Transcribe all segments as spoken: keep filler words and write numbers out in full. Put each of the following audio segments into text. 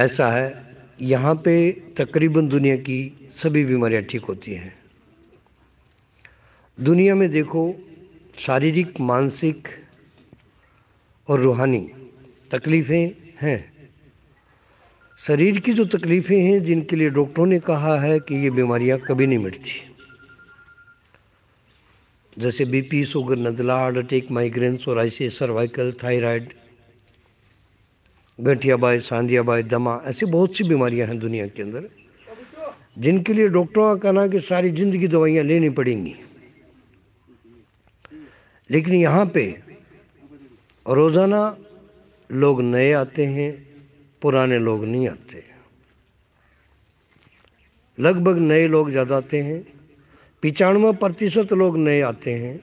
ऐसा है, यहाँ पे तकरीबन दुनिया की सभी बीमारियाँ ठीक होती हैं। दुनिया में देखो शारीरिक, मानसिक और रूहानी तकलीफ़ें हैं। शरीर की जो तकलीफ़ें हैं जिनके लिए डॉक्टरों ने कहा है कि ये बीमारियां कभी नहीं मिटती, जैसे बीपी, शुगर, नज़ला, heart attack, migraine, psoriasis, cervical, thyroid, गठियाबाई, सांधियाबाई, दमा, ऐसी बहुत सी बीमारियां हैं दुनिया के अंदर जिनके लिए डॉक्टरों का कहना कि सारी ज़िंदगी दवाइयाँ लेनी पड़ेंगी। लेकिन यहाँ पे रोज़ाना लोग नए आते हैं, पुराने लोग नहीं आते। लगभग नए लोग ज़्यादा आते हैं, पिचानवे प्रतिशत लोग नए आते हैं,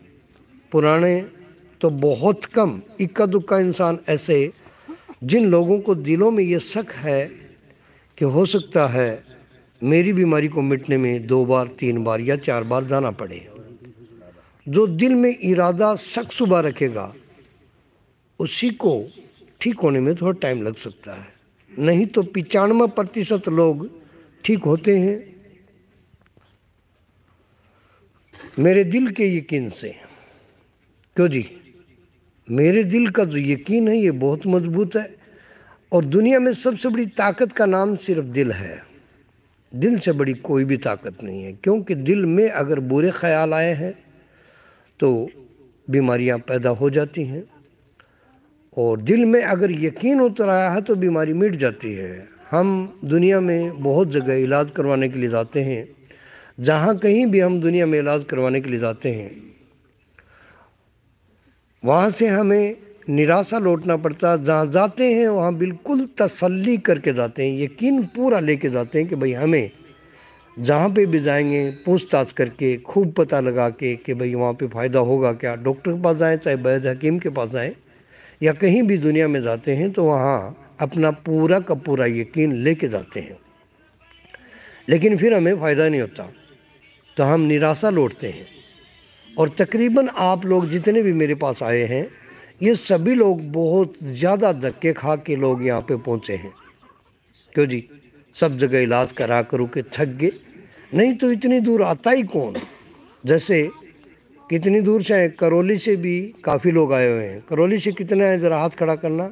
पुराने तो बहुत कम। इक्का दुक्का इंसान ऐसे जिन लोगों को दिलों में ये शक है कि हो सकता है मेरी बीमारी को मिटने में दो बार, तीन बार या चार बार जाना पड़े, जो दिल में इरादा शक सुबह रखेगा उसी को ठीक होने में थोड़ा टाइम लग सकता है। नहीं तो पिचानवे प्रतिशत लोग ठीक होते हैं मेरे दिल के यकीन से। क्यों जी? मेरे दिल का जो यकीन है ये बहुत मजबूत है, और दुनिया में सबसे बड़ी ताकत का नाम सिर्फ दिल है। दिल से बड़ी कोई भी ताकत नहीं है, क्योंकि दिल में अगर बुरे ख्याल आए हैं तो बीमारियां पैदा हो जाती हैं, और दिल में अगर यकीन उतर आया है तो बीमारी मिट जाती है। हम दुनिया में बहुत जगह इलाज करवाने के लिए जाते हैं, जहाँ कहीं भी हम दुनिया में इलाज करवाने के लिए जाते हैं वहाँ से हमें निराशा लौटना पड़ता है। जहाँ जाते हैं वहाँ बिल्कुल तसल्ली करके जाते हैं, यकीन पूरा लेके जाते हैं कि भाई हमें जहाँ पे भी जाएंगे पूछताछ करके खूब पता लगा के कि भाई वहाँ पे फ़ायदा होगा क्या। डॉक्टर के पास जाएं, चाहे वैद्य हकीम के पास जाएं, या कहीं भी दुनिया में जाते हैं तो वहाँ अपना पूरा का पूरा यकीन लेके जाते हैं, लेकिन फिर हमें फ़ायदा नहीं होता तो हम निराशा लौटते हैं। और तकरीबन आप लोग जितने भी मेरे पास आए हैं ये सभी लोग बहुत ज़्यादा धक्के खा के लोग यहाँ पे पहुँचे हैं। क्यों जी? सब जगह इलाज करा करो के थक गए, नहीं तो इतनी दूर आता ही कौन। जैसे कितनी दूर से आए, करौली से भी काफ़ी लोग आए हुए हैं। करौली से कितने आए ज़रा हाथ खड़ा करना।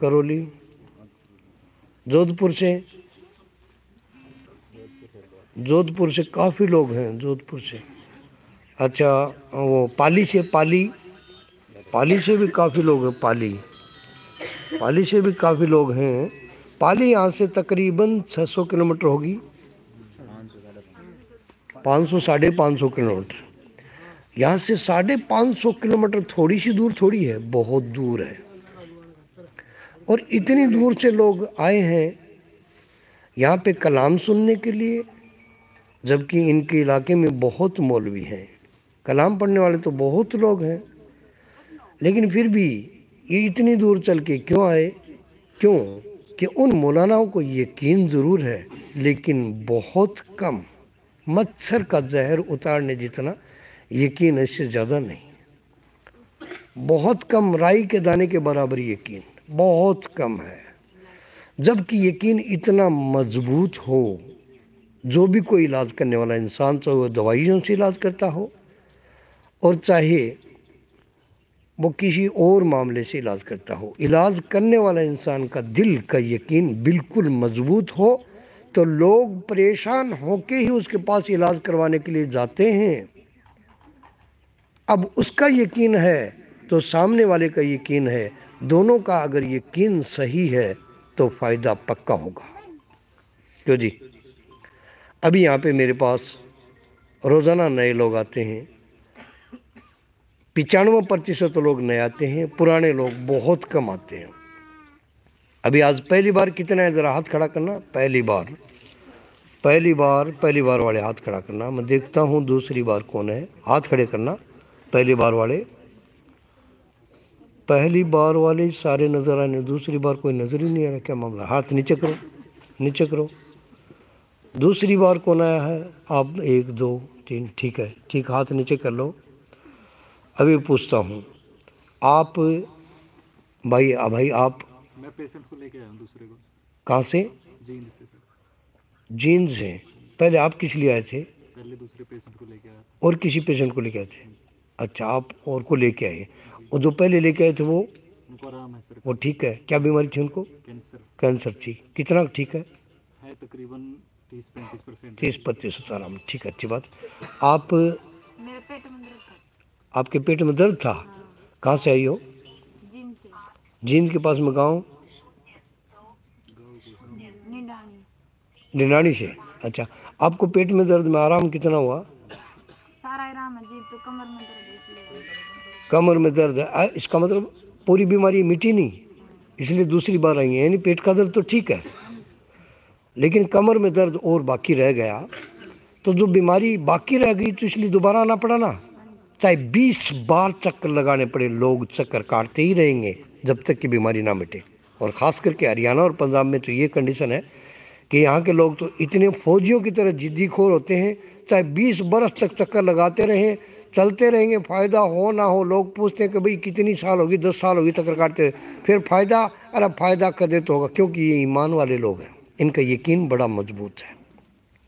करौली, जोधपुर से, जोधपुर से काफ़ी लोग हैं जोधपुर से। अच्छा वो पाली से, पाली पाली से भी काफ़ी लोग हैं। पाली पाली से भी काफ़ी लोग हैं। पाली यहाँ से तकरीबन छह सौ किलोमीटर होगी, पाँच सौ, साढ़े पाँच सौ किलोमीटर। यहाँ से साढ़े पाँच सौ किलोमीटर थोड़ी सी दूर थोड़ी है, बहुत दूर है। और इतनी दूर से लोग आए हैं यहाँ पे कलाम सुनने के लिए, जबकि इनके इलाके में बहुत मौलवी हैं, कलाम पढ़ने वाले तो बहुत लोग हैं, लेकिन फिर भी ये इतनी दूर चल के क्यों आए? क्यों कि उन मौलानाओं को यकीन ज़रूर है, लेकिन बहुत कम। मच्छर का जहर उतारने जितना यकीन, इससे ज़्यादा नहीं, बहुत कम, राई के दाने के बराबर यकीन, बहुत कम है। जबकि यकीन इतना मजबूत हो, जो भी कोई इलाज करने वाला इंसान, चाहे वह दवाइयों से इलाज करता हो और चाहे वो किसी और मामले से इलाज करता हो, इलाज करने वाला इंसान का दिल का यकीन बिल्कुल मजबूत हो तो लोग परेशान होके ही उसके पास इलाज करवाने के लिए जाते हैं। अब उसका यकीन है तो सामने वाले का यकीन है, दोनों का अगर यकीन सही है तो फ़ायदा पक्का होगा। क्यों जी? अभी यहाँ पे मेरे पास रोज़ाना नए लोग आते हैं, पिचानवे प्रतिशत लोग नए आते हैं, पुराने लोग बहुत कम आते हैं। अभी आज पहली बार कितना है ज़रा हाथ खड़ा करना। पहली बार पहली बार पहली बार वाले हाथ खड़ा करना, मैं देखता हूँ दूसरी बार कौन है। हाथ खड़े करना पहली बार वाले। पहली बार वाले सारे नज़र आने, दूसरी बार कोई नज़र ही नहीं आ रहा, क्या मामला? हाथ नीचे करो, नीचे करो। दूसरी बार कौन आया है? आप एक, दो, तीन, ठीक है, ठीक, हाथ नीचे कर लो। अभी पूछता हूँ आप, भाई भाई आप, मैं पेशेंट को लेके आया हूँ दूसरे को। कहाँ से? जींद से। पहले आप किस लिए आए थे? पहले दूसरे पेशेंट को लेके आए। और किसी पेशेंट को लेके आए थे? अच्छा, आप और को लेके आए। और जो पहले लेके आए थे वो उनको आराम है सर, वो ठीक है। क्या बीमारी थी उनको? कैंसर। कैंसर थी। कितना ठीक है? है तकरीबन तीस पैंतीस परसेंट। तीस पैंतीस परसेंट आराम, ठीक है, अच्छी बात। आप मेरे पेट में दर्द था। आपके पेट में दर्द था? कहाँ से आई हो? जींद से। जींद के पास में गाँव निनाड़ी से। अच्छा, आपको पेट में दर्द में आराम कितना हुआ? सारा आराम है जी, तो कमर में दर्द है। कमर में दर्द है, इसका मतलब पूरी बीमारी मिटी नहीं, इसलिए दूसरी बार आई है। यानी पेट का दर्द तो ठीक है, लेकिन कमर में दर्द और बाकी रह गया, तो जो बीमारी बाकी रह गई तो इसलिए दोबारा आना पड़ा ना। चाहे बीस बार चक्कर लगाने पड़े, लोग चक्कर काटते ही रहेंगे जब तक कि बीमारी ना मिटे। और ख़ास करके हरियाणा और पंजाब में तो ये कंडीशन है कि यहाँ के लोग तो इतने फौजियों की तरह जिद्दी खोर होते हैं, चाहे बीस बरस तक चक्कर लगाते रहें, चलते रहेंगे। फ़ायदा हो ना हो, लोग पूछते हैं कि भाई कितनी साल होगी, दस साल होगी चक्कर काटते हुए, फिर फ़ायदा, अरे फ़ायदा कर देते होगा। क्योंकि ये ईमान वाले लोग हैं, इनका यकीन बड़ा मजबूत है,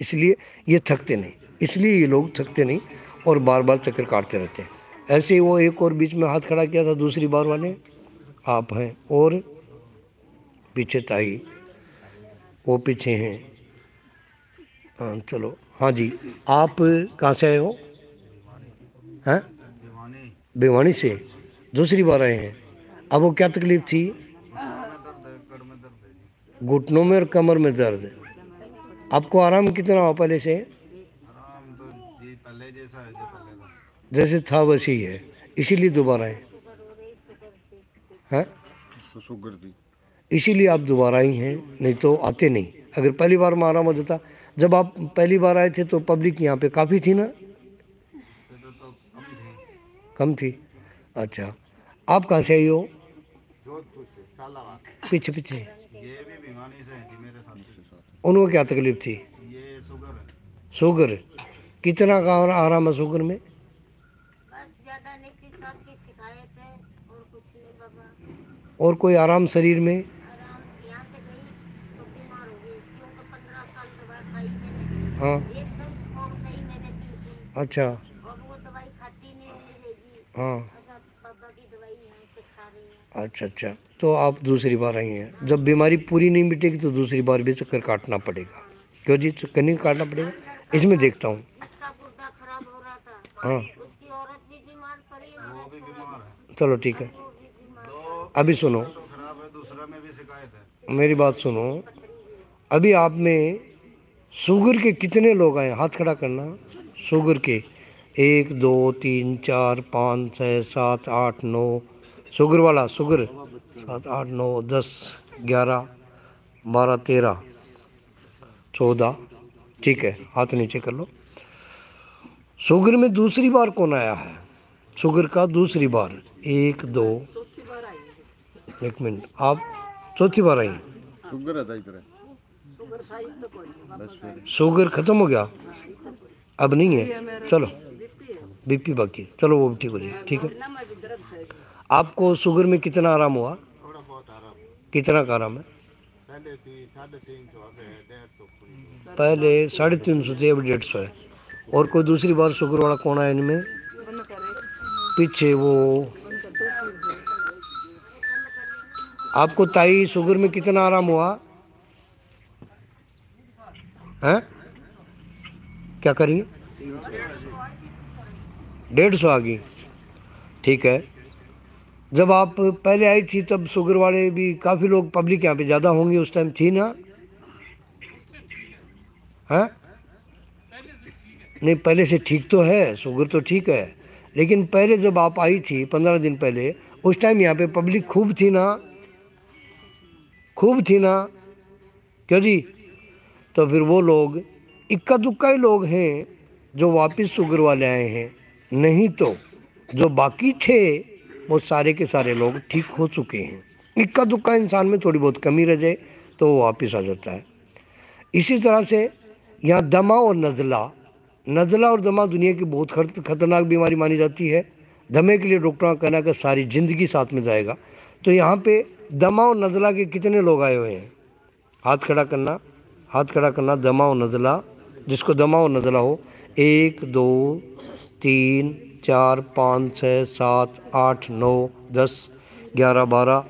इसलिए ये थकते नहीं, इसलिए ये लोग थकते नहीं और बार बार चक्कर काटते रहते हैं। ऐसे ही वो एक और बीच में हाथ खड़ा किया था दूसरी बार वाले, आप हैं, और पीछे ताई वो पीछे हैं। आ, चलो, हाँ जी, आप कहाँ से आए हो? हैं? भिवानी से दूसरी बार आए हैं। अब वो क्या तकलीफ थी? घुटनों में और कमर में दर्द। आपको आराम कितना हुआ पहले से? जैसे था वैसे ही है, इसीलिए दोबारा आए हैं, इसीलिए आप दोबारा आई हैं, नहीं तो आते नहीं। अगर पहली बार में आराम हो जाता। जब आप पहली बार आए थे तो पब्लिक यहाँ पे काफ़ी थी ना? कम थी। अच्छा, आप कहाँ से आई हो? पीछे पीछे। ये भी भिवानी से है जी, मेरे साथ। उनको क्या तकलीफ थी? ये शुगर। शुगर कितना का आराम है शुगर में? और कोई आराम शरीर में? हाँ, अच्छा, हाँ, अच्छा अच्छा। तो आप दूसरी बार आई हैं, जब बीमारी पूरी नहीं मिटेगी तो दूसरी बार भी चक्कर काटना पड़ेगा। क्यों जी, चक्कर नहीं काटना पड़ेगा? इसमें देखता हूँ। हाँ, चलो ठीक है। अभी सुनो, मेरी बात सुनो, अभी आप में शुगर के कितने लोग आए? हाथ खड़ा करना। शुगर के एक दो तीन चार पाँच छः सात आठ नौ, शुगर वाला शुगर, सात आठ नौ दस ग्यारह बारह तेरह चौदह, ठीक है, हाथ नीचे कर लो। शुगर में दूसरी बार कौन आया है? शुगर का दूसरी बार एक दो, एक मिनट, आप चौथी बार आई हैं। शुगर खत्म हो गया, अब नहीं है। चलो, बीपी बाकी, चलो वो ठीक हो जाए, ठीक है। आपको शुगर में कितना आराम हुआ? कितना का आराम है? पहले साढ़े तीन सौ थे, अब डेढ़ सौ है। और कोई दूसरी बार शुगर वाला कौन है इनमें? पीछे वो आपको ताई, शुगर में कितना आराम हुआ? हैं? क्या करिए? डेढ़ सौ आ गई, ठीक है। जब आप पहले आई थी तब शुगर वाले भी काफ़ी लोग, पब्लिक यहाँ पे ज़्यादा होंगी उस टाइम, थी ना? हैं? नहीं, पहले से ठीक तो है, शुगर तो ठीक है, लेकिन पहले जब आप आई थी पंद्रह दिन पहले, उस टाइम यहाँ पे पब्लिक खूब थी ना? खूब थी ना? क्यों जी? तो फिर वो लोग इक्का दुक्का ही लोग हैं जो वापस शुगर वाले आए हैं, नहीं तो जो बाकी थे वो सारे के सारे लोग ठीक हो चुके हैं। इक्का दुक्का इंसान में थोड़ी बहुत कमी रह जाए तो वो वापस आ जाता है। इसी तरह से यहाँ दमा और नज़ला, नज़ला और दमा दुनिया की बहुत खतरनाक बीमारी मानी जाती है। दमे के लिए डॉक्टरों का कहना है कि सारी ज़िंदगी साथ में जाएगा। तो यहाँ पे दमा और नज़ला के कितने लोग आए हुए हैं? हाथ खड़ा करना, हाथ खड़ा करना, दमा और नज़ला, जिसको दमा और नज़ला हो। एक दो तीन चार पाँच छः सात आठ नौ दस ग्यारह बारह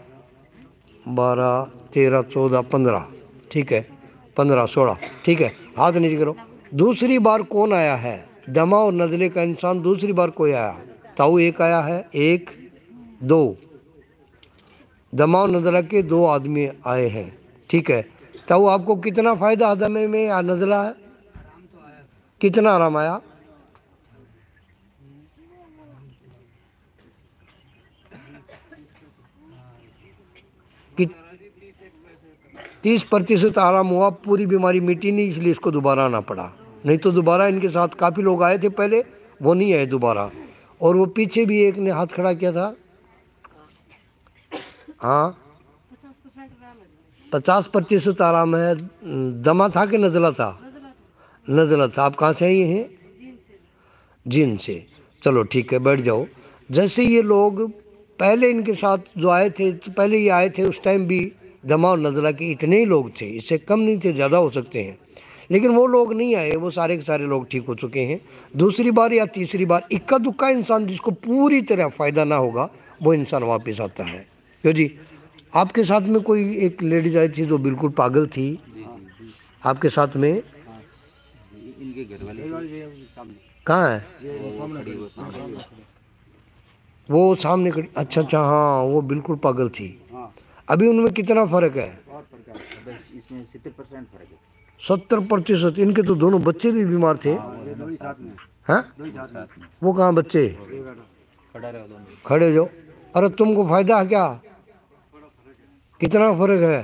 बारह तेरह चौदह पंद्रह, ठीक है, पंद्रह सोलह, ठीक है। हाथ नीचे करो। दूसरी बार कौन आया है? दमा और नज़ले का इंसान दूसरी बार कोई आया। ताऊ एक आया है, एक दो, दमा और नज़ला के दो आदमी आए हैं, ठीक है। ताऊ आपको कितना फ़ायदा दमे में या नज़ला है? कितना आराम आया? तीस प्रतिशत आराम हुआ, पूरी बीमारी मिटी नहीं, इसलिए इसको दोबारा आना पड़ा। नहीं तो दोबारा इनके साथ काफ़ी लोग आए थे पहले, वो नहीं आए दोबारा। और वो पीछे भी एक ने हाथ खड़ा किया था, हाँ, पचास प्रतिशत आराम है। दमा था कि नज़ला था? नज़ला था। आप कहाँ से आई हैं? जीन से। चलो ठीक है, बैठ जाओ। जैसे ये लोग पहले इनके साथ जो आए थे, पहले ये आए थे उस टाइम भी दमा और नज़ला के इतने ही लोग थे, इससे कम नहीं थे, ज़्यादा हो सकते हैं, लेकिन वो लोग नहीं आए, वो सारे के सारे लोग ठीक हो चुके हैं। दूसरी बार या तीसरी बार इक्का दुक्का इंसान जिसको पूरी तरह फ़ायदा ना होगा, वो इंसान वापस आता है। क्यों जी, आपके साथ में कोई एक लेडीज आई थी जो बिल्कुल पागल थी आपके साथ में? कहाँ है वो? सामने खड़ी। अच्छा अच्छा, हाँ, वो बिल्कुल पागल थी। अभी उनमें कितना फ़र्क है? इसमें सत्तर परसेंट फ़र्क है। सत्तर प्रतिशत। इनके तो दोनों बच्चे भी बीमार थे। हाँ, वो कहाँ बच्चे? खड़े जाओ। अरे तुमको फ़ायदा है क्या? कितना फ़र्क है?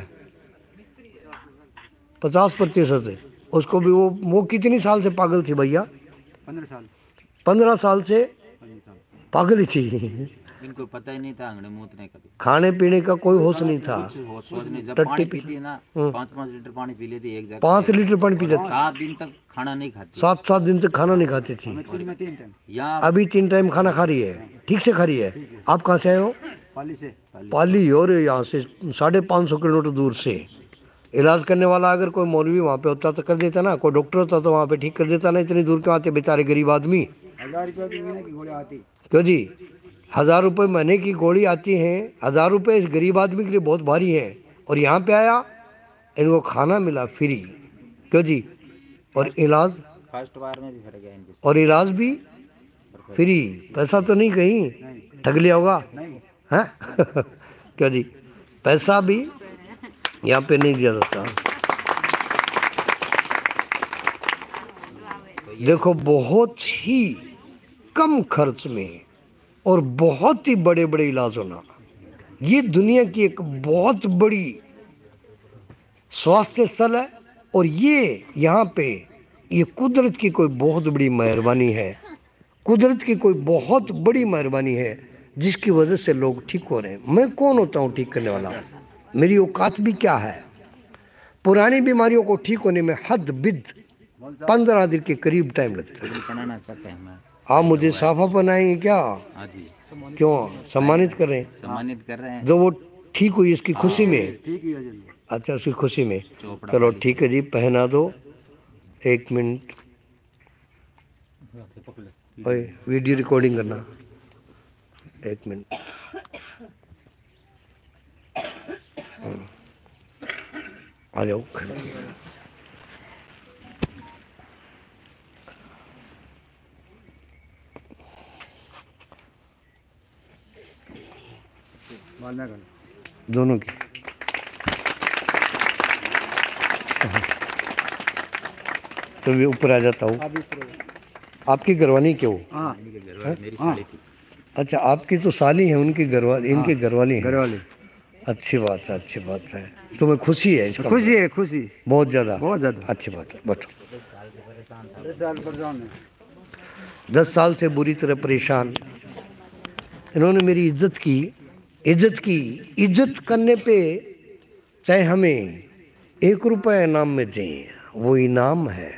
पचास प्रतिशत है। उसको भी वो वो कितने साल से पागल थी भैया? पंद्रह साल। पंद्रह साल से पागल थी। इनको पता ही नहीं था अंगड़े मूत ने कभी। खाने पीने का कोई होश नहीं था। टट्टी पीती ना, पाँच पाँच लीटर पानी पी लेती एक जगह। पाँच लीटर पानी पी लेती। सात दिन तक खाना नहीं खाती। सात सात दिन तक खाना नहीं खाती थी। अभी तीन टाइम खाना खा रही है, ठीक से खा रही है। आप कहाँ से आए हो? पाली से। पाली हो रहे यहाँ से साढ़े पाँच सौ किलोमीटर दूर से। इलाज करने वाला अगर कोई मौलवी वहाँ पे होता तो कर देता ना, कोई डॉक्टर होता तो वहाँ पे ठीक कर देता ना। इतनी दूर क्यों आते बेचारे गरीब आदमी? हज़ार रुपये की महीने की गोली आती। क्यों जी, हज़ार रुपये महीने की गोली आती है। हज़ार रुपये इस गरीब आदमी के लिए बहुत भारी है, और यहाँ पे आया, इनको खाना मिला फ्री। क्यों जी, और इलाज फर्स्ट बार में भी फट गया इनको, और इलाज भी फ्री। पैसा तो नहीं कहीं ठग लिया होगा? हैं? क्यों जी, पैसा भी यहाँ पे नहीं दिया जाता। देखो, बहुत ही कम खर्च में और बहुत ही बड़े बड़े इलाज होना, ये दुनिया की एक बहुत बड़ी स्वास्थ्य स्थल है। और ये यहाँ पे ये कुदरत की कोई बहुत बड़ी मेहरबानी है, कुदरत की कोई बहुत बड़ी मेहरबानी है, जिसकी वजह से लोग ठीक हो रहे हैं। मैं कौन होता हूँ ठीक करने वाला? मेरी औकात भी क्या है? पुरानी बीमारियों को ठीक होने में हद बिद पंद्रह दिन के करीब टाइम लगता है। आप मुझे साफा बनाएंगे क्या? हाँ जी। क्यों सम्मानित कर रहे हैं? सम्मानित कर रहे हैं जो वो ठीक हुई, इसकी खुशी में। अच्छा, उसकी खुशी में। चलो ठीक है जी, पहना दो। एक मिनट, वीडियो रिकॉर्डिंग करना। एक मिनट, आ जाओ। दोनों की तो मैं ऊपर आ जाता हूँ। आपकी घरवाली क्यों? हाँ, मेरी साली थी। अच्छा, आपकी तो साली है, उनकी घरवाली, इनके घरवाली है। घरवाली, अच्छी बात है, अच्छी बात है। तुम्हें खुशी है? इसका खुशी है, खुशी बहुत ज़्यादा, बहुत ज़्यादा। अच्छी बात है, बैठो। दस साल से बुरी तरह परेशान। इन्होंने मेरी इज्जत की, इज्जत की। इज्जत करने पे चाहे हमें एक रुपया इनाम में दें, वो इनाम है।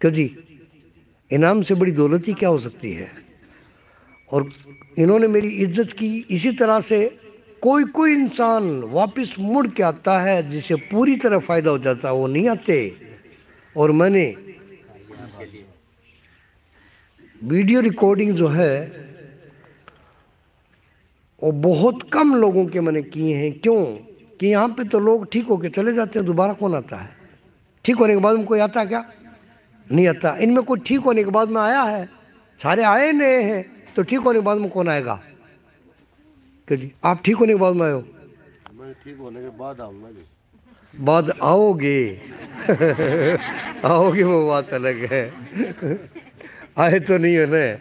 क्यों जी, इनाम से बड़ी दौलत ही क्या हो सकती है? और इन्होंने मेरी इज्जत की। इसी तरह से कोई कोई इंसान वापस मुड़ के आता है जिसे पूरी तरह फ़ायदा हो जाता है, वो नहीं आते। और मैंने वीडियो रिकॉर्डिंग जो है वो बहुत कम लोगों के मैंने किए हैं, क्यों कि यहाँ पे तो लोग ठीक होके चले जाते हैं, दोबारा कौन आता है? ठीक होने के बाद में कोई आता क्या? नहीं आता। इनमें कोई ठीक होने के बाद में आया है? सारे आए नए हैं, तो ठीक होने के बाद में कौन आएगा? क्योंकि आप ठीक होने के बाद में आए हो। मैं ठीक होने के बाद आऊँगा जी, बाद आओगे आओगे वो बात अलग है आए तो नहीं हो न,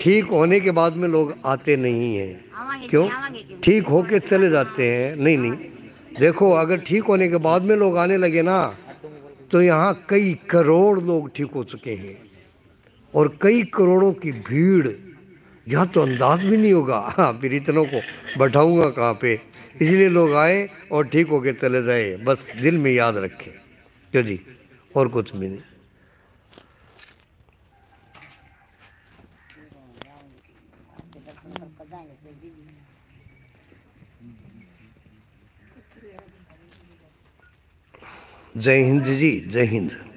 ठीक होने के बाद में लोग आते नहीं हैं, क्यों? ठीक होके चले जाते हैं। नहीं नहीं देखो, अगर ठीक होने के बाद में लोग आने लगे ना, तो यहाँ कई करोड़ लोग ठीक हो चुके हैं और कई करोड़ों की भीड़, यहाँ तो अंदाज भी नहीं होगा। हाँ, फिर इतनों को बैठाऊँगा कहाँ पे? इसलिए लोग आए और ठीक होके चले जाए, बस दिल में याद रखें, क्यों जी, और कुछ भी नहीं। जय हिंद जी, जय हिंद।